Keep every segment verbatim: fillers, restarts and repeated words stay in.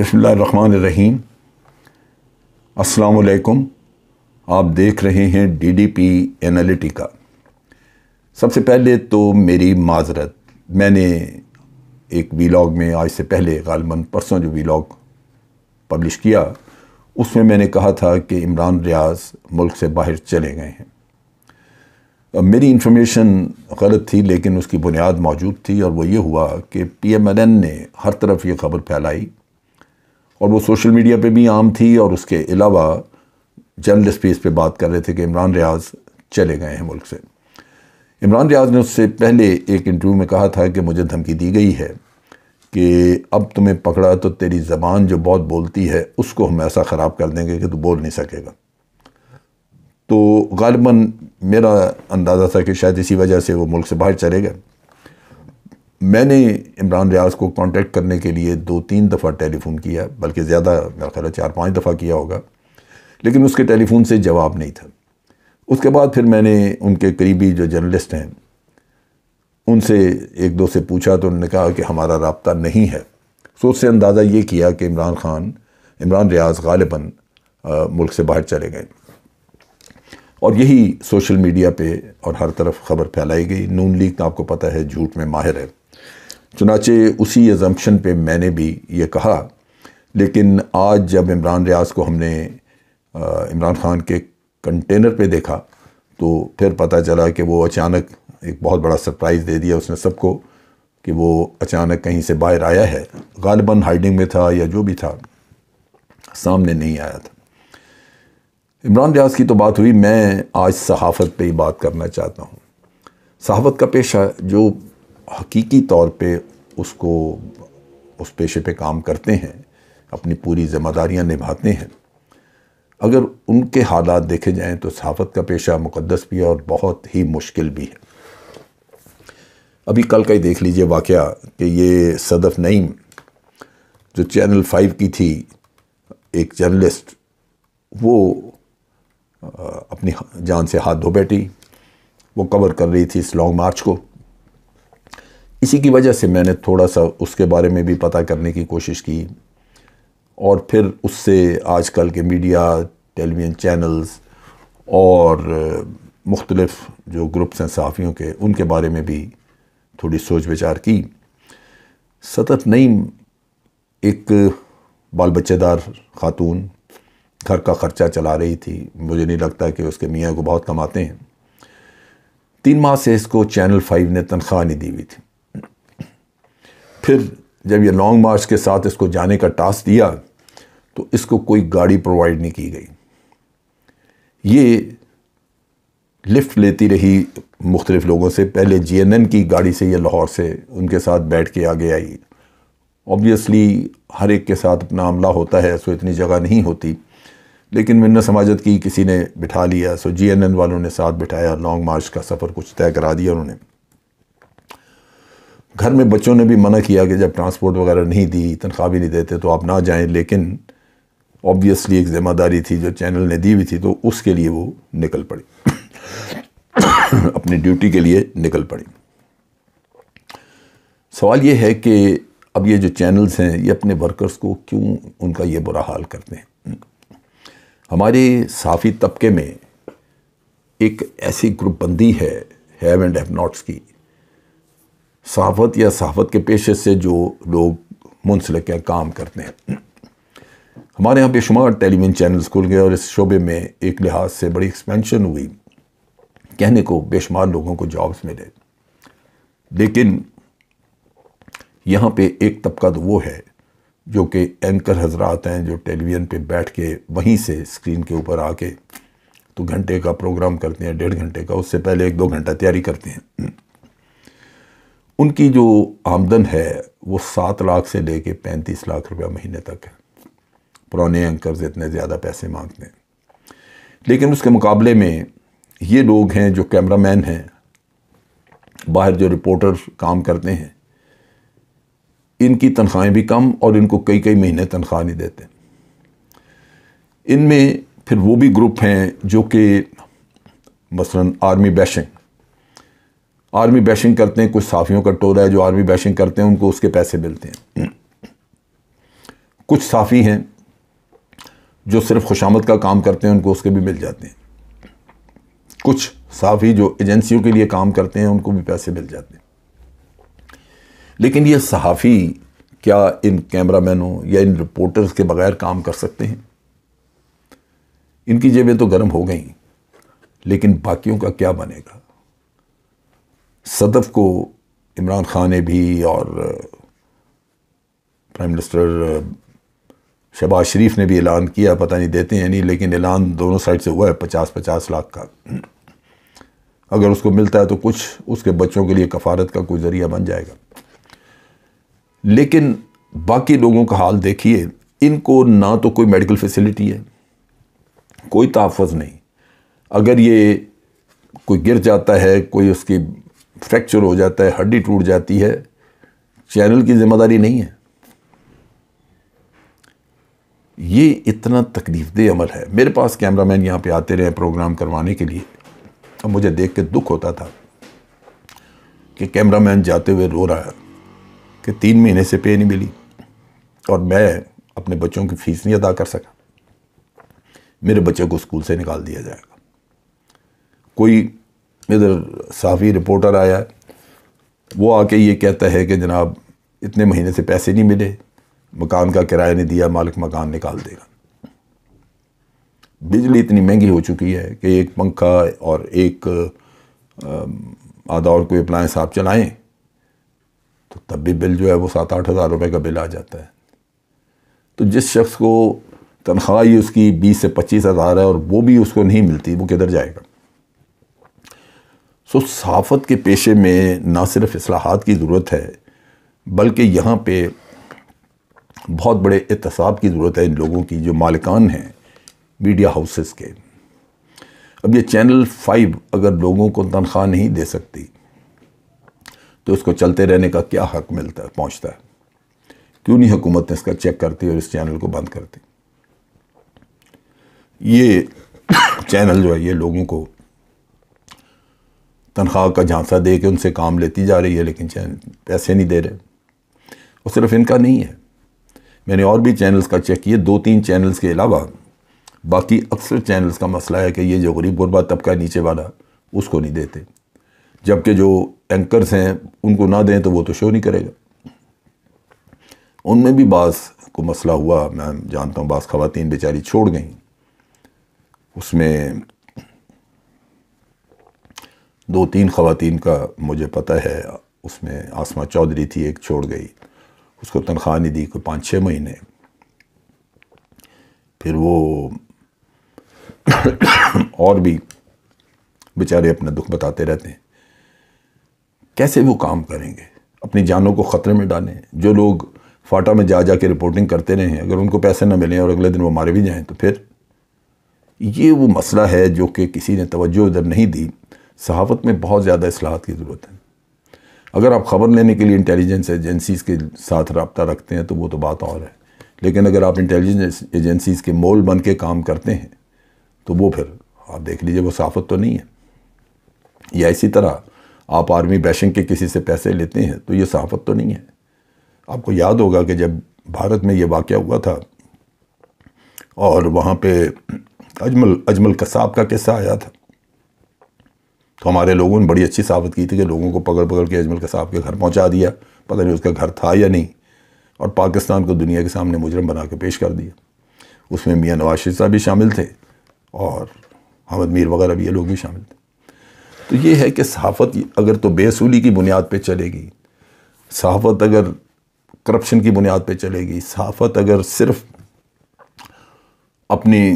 बिस्मिल्लाहिर्रहमानिर्रहीम। अस्सलाम वालेकुम। आप देख रहे हैं डीडीपी एनालिटिका। सबसे पहले तो मेरी माजरत, मैंने एक वीलॉग में आज से पहले गालिबन परसों जो वीलॉग पब्लिश किया उसमें मैंने कहा था कि इमरान रियाज मुल्क से बाहर चले गए हैं। मेरी इंफॉर्मेशन गलत थी लेकिन उसकी बुनियाद मौजूद थी और वो ये हुआ कि पी एम एल एन ने हर तरफ ये खबर फैलाई और वो सोशल मीडिया पे भी आम थी और उसके अलावा जर्नलिस्ट भी इस पर बात कर रहे थे कि इमरान रियाज चले गए हैं मुल्क से। इमरान रियाज ने उससे पहले एक इंटरव्यू में कहा था कि मुझे धमकी दी गई है कि अब तुम्हें पकड़ा तो तेरी ज़बान जो बहुत बोलती है उसको हम ऐसा ख़राब कर देंगे कि तू बोल नहीं सकेगा। तो गालिबन मेरा अंदाज़ा था कि शायद इसी वजह से वो मुल्क से बाहर चले गए। मैंने इमरान रियाज को कांटेक्ट करने के लिए दो तीन दफ़ा टेलीफ़ोन किया, बल्कि ज़्यादा, मेरा ख्याल है चार पाँच दफ़ा किया होगा, लेकिन उसके टेलीफ़ोन से जवाब नहीं था। उसके बाद फिर मैंने उनके करीबी जो जर्नलिस्ट हैं उनसे एक दो से पूछा तो उन्होंने कहा कि हमारा राब्ता नहीं है। सो उससे अंदाज़ा ये किया कि इमरान खान इमरान रियाज गालिबन मुल्क से बाहर चले गए और यही सोशल मीडिया पे और हर तरफ ख़बर फैलाई गई। नून लीग का आपको पता है झूठ में माहिर है, चुनाचे उसी एजम्पशन पे मैंने भी ये कहा। लेकिन आज जब इमरान रियाज को हमने इमरान खान के कंटेनर पे देखा तो फिर पता चला कि वो अचानक एक बहुत बड़ा सरप्राइज़ दे दिया उसने सबको कि वो अचानक कहीं से बाहर आया है, गालिबन हाइडिंग में था या जो भी था, सामने नहीं आया था। इमरान रियाज की तो बात हुई, मैं आज सहाफ़त पे ही बात करना चाहता हूँ। सहाफ़त का पेशा जो हकीकी तौर पे उसको उस पेशे पे काम करते हैं, अपनी पूरी ज़िम्मेदारियाँ निभाते हैं, अगर उनके हालात देखे जाएं तो सहाफ़त का पेशा मुक़द्दस भी है और बहुत ही मुश्किल भी है। अभी कल का ही देख लीजिए वाक़या कि ये सदफ नईम जो चैनल फाइव की थी एक जर्नलिस्ट, वो अपनी जान से हाथ धो बैठी। वो कवर कर रही थी इस लॉन्ग मार्च को, इसी की वजह से मैंने थोड़ा सा उसके बारे में भी पता करने की कोशिश की और फिर उससे आजकल के मीडिया, टेलीविज़न चैनल्स और मुख्तलिफ जो ग्रुप्स हैं सहाफ़ियों के, उनके बारे में भी थोड़ी सोच विचार की। सदफ नईम एक बाल बच्चेदार खातून घर का ख़र्चा चला रही थी, मुझे नहीं लगता कि उसके मियाँ को बहुत कमाते हैं। तीन माह से इसको चैनल फाइव ने तनख्वाह नहीं दी हुई थी। फिर जब ये लॉन्ग मार्च के साथ इसको जाने का टास्क दिया तो इसको कोई गाड़ी प्रोवाइड नहीं की गई, ये लिफ्ट लेती रही मुख्तलिफ लोगों से। पहले जी एन एन की गाड़ी से ये लाहौर से उनके साथ बैठ के आगे आई। ऑब्वियसली हर एक के साथ अपना अमला होता है, सो इतनी जगह नहीं होती, लेकिन मिन्नत समाजत की किसी ने बिठा लिया, सो जी एन एन वालों ने साथ बिठाया। लॉन्ग मार्च का सफ़र कुछ तय करा दिया उन्होंने। घर में बच्चों ने भी मना किया कि जब ट्रांसपोर्ट वगैरह नहीं दी, तनख्वाह भी नहीं देते तो आप ना जाएं, लेकिन ऑब्वियसली एक ज़िम्मेदारी थी जो चैनल ने दी हुई थी तो उसके लिए वो निकल पड़ी अपनी ड्यूटी के लिए निकल पड़ी। सवाल ये है कि अब ये जो चैनल्स हैं ये अपने वर्कर्स को क्यों उनका ये बुरा हाल करते हैं। हमारे साफ़ी तबके में एक ऐसी ग्रुपबंदी है हैव एंड हैव नॉट्स की। सहाफ़त या सहाफ़त के पेशे से जो लोग मुंसलिक काम करते हैं, हमारे यहाँ बेशुमार टेलीविज़न चैनल्स खुल गए और इस शोबे में एक लिहाज से बड़ी एक्सपेंशन हुई, कहने को बेशुमार लोगों को जॉब्स मिले, लेकिन यहाँ पे एक तबका तो वो है जो कि एंकर हजरात हैं जो टेलीविज़न पे बैठ के वहीं से स्क्रीन के ऊपर आके तो घंटे का प्रोग्राम करते हैं, डेढ़ घंटे का, उससे पहले एक दो घंटा तैयारी करते हैं। उनकी जो आमदन है वो सात लाख से लेके पैंतीस लाख रुपया महीने तक है। पुराने एंकर्स इतने ज़्यादा पैसे मांगते हैं, लेकिन उसके मुकाबले में ये लोग हैं जो कैमरामैन हैं, बाहर जो रिपोर्टर काम करते हैं, इनकी तनख्वाहें भी कम और इनको कई कई महीने तनख्वाह नहीं देते। इनमें फिर वो भी ग्रुप हैं जो कि मसलन आर्मी बैशिंग आर्मी बैशिंग करते हैं। कुछ साफियों का टोला है जो आर्मी बैशिंग करते हैं, उनको उसके पैसे मिलते हैं। कुछ साफ़ी हैं जो सिर्फ खुशामद का काम करते हैं, उनको उसके भी मिल जाते हैं। कुछ साफ़ी जो एजेंसियों के लिए काम करते हैं उनको भी पैसे मिल जाते हैं। लेकिन ये सहाफ़ी क्या इन कैमरामैनों या इन रिपोर्टर्स के बग़ैर काम कर सकते हैं? इनकी जेबें तो गर्म हो गई, लेकिन बाकियों का क्या बनेगा? सदफ को इमरान खान ने भी और प्राइम मिनिस्टर शहबाज शरीफ ने भी ऐलान किया, पता नहीं देते हैं नहीं, लेकिन ऐलान दोनों साइड से हुआ है पचास पचास लाख का। अगर उसको मिलता है तो कुछ उसके बच्चों के लिए कफ़ारत का कोई ज़रिया बन जाएगा। लेकिन बाकी लोगों का हाल देखिए, इनको ना तो कोई मेडिकल फैसिलिटी है, कोई तहफ़्फ़ुज़ नहीं। अगर ये कोई गिर जाता है, कोई उसकी फ्रैक्चर हो जाता है, हड्डी टूट जाती है, चैनल की जिम्मेदारी नहीं है। ये इतना तकलीफदेह अमल है। मेरे पास कैमरामैन यहाँ पे आते रहे प्रोग्राम करवाने के लिए। अब मुझे देख के दुख होता था कि कैमरामैन जाते हुए रो रहा है कि तीन महीने से पे नहीं मिली और मैं अपने बच्चों की फ़ीस नहीं अदा कर सका, मेरे बच्चों को स्कूल से निकाल दिया जाएगा। कोई इधर साफ़ी रिपोर्टर आया, वो आके ये कहता है कि जनाब इतने महीने से पैसे नहीं मिले, मकान का किराया नहीं दिया, मालिक मकान निकाल देगा। बिजली इतनी महंगी हो चुकी है कि एक पंखा और एक आधा और कोई अप्लायंस आप चलाएं तो तब भी बिल जो है वो सात आठ हज़ार रुपये का बिल आ जाता है। तो जिस शख्स को तनख्वाह ही उसकी बीस से पच्चीस हज़ार है और वो भी उसको नहीं मिलती, वो किधर जाएगा? सो सहाफ़त के पेशे में ना सिर्फ इस्लाहात की ज़रूरत है, बल्कि यहाँ पे बहुत बड़े एहतसाब की ज़रूरत है इन लोगों की जो मालिकान हैं मीडिया हाउसेस के। अब ये चैनल फाइव अगर लोगों को तनख्वाह नहीं दे सकती तो इसको चलते रहने का क्या हक मिलता है, पहुँचता है? क्यों नहीं हुकूमत इसका चेक करती और इस चैनल को बंद करती? ये चैनल जो है ये लोगों को तनख्वाह का झांसा दे के उनसे काम लेती जा रही है, लेकिन चैनल पैसे नहीं दे रहे। और सिर्फ इनका नहीं है, मैंने और भी चैनल्स का चेक किया, दो तीन चैनल्स के अलावा बाकी अक्सर चैनल्स का मसला है कि ये जो गरीब गुरबा तबका नीचे वाला उसको नहीं देते, जबकि जो एंकर्स हैं उनको ना दें तो वो तो शो नहीं करेगा। उनमें भी बास को मसला हुआ, मैं जानता हूँ बास खवातीन बेचारी छोड़ गई। उसमें दो तीन खवातीन का मुझे पता है, उसमें आसमा चौधरी थी, एक छोड़ गई, उसको तनख्वाह नहीं दी कोई पाँच छः महीने। फिर वो और भी बेचारे अपना दुख बताते रहते हैं। कैसे वो काम करेंगे? अपनी जानों को ख़तरे में डालें। जो लोग फाटा में जा जा के रिपोर्टिंग करते रहे हैं, अगर उनको पैसे ना मिलें और अगले दिन वो मारे भी जाएं तो फिर ये वो मसला है जो कि किसी ने तवज्जो इधर नहीं दी। सहाफ़त में बहुत ज़्यादा इस्लाहात की ज़रूरत है। अगर आप ख़बर लेने के लिए इंटेलिजेंस एजेंसीज़ के साथ रब्ता रखते हैं तो वो तो बात और है, लेकिन अगर आप इंटेलिजेंस एजेंसीज़ के मोल बन के काम करते हैं तो वो फिर आप देख लीजिए, वो सहाफ़त तो नहीं है। या इसी तरह आप आर्मी बैशिंग के किसी से पैसे लेते हैं तो ये सहाफ़त तो नहीं है। आपको याद होगा कि जब भारत में ये वाक़या हुआ था और वहाँ पर अजमल अजमल कसाब का किस्सा आया था, तो हमारे लोगों ने बड़ी अच्छी साबित की थी कि लोगों को पकड़ पकड़ के अजमल कसाब के घर पहुंचा दिया, पता नहीं उसका घर था या नहीं, और पाकिस्तान को दुनिया के सामने मुजरिम बना के पेश कर दिया। उसमें मियाँ नवाज शरीफ साहब भी शामिल थे और हमिद मीर वगैरह भी, ये लोग भी शामिल थे। तो ये है कि सहाफ़त अगर तो बेसूली की बुनियाद पर चलेगी, सहाफ़त अगर करप्शन की बुनियाद पर चलेगी, सहाफ़त अगर सिर्फ अपनी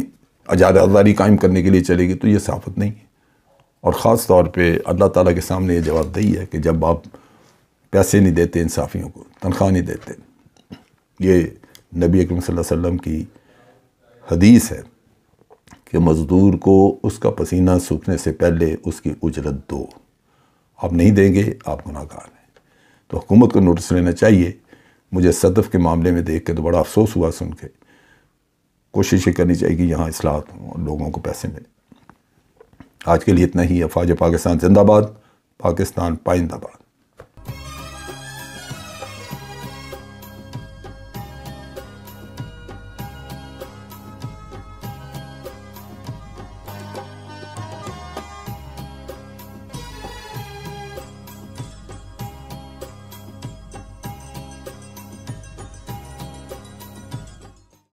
अजादारी कायम करने के लिए चलेगी तो ये सहाफ़त नहीं है। और ख़ास तौर पे अल्लाह ताला के सामने ये जवाबदेही है कि जब आप पैसे नहीं देते, इंसाफ़ियों को तनख्वाह नहीं देते। ये नबी अकरम सल्लल्लाहु अलैहि वसल्लम की हदीस है कि मज़दूर को उसका पसीना सूखने से पहले उसकी उजरत दो, आप नहीं देंगे आप गुनाहगार हैं। तो हुकूमत को नोटिस लेना चाहिए। मुझे सदफ़ के मामले में देख के तो बड़ा अफसोस हुआ सुन के। कोशिशें करनी चाहिए कि यहाँ इस्लाहत हों और लोगों को पैसे मिले। आज के लिए इतना ही। अफ़वाज पाकिस्तान जिंदाबाद, पाकिस्तान पाइंदाबाद।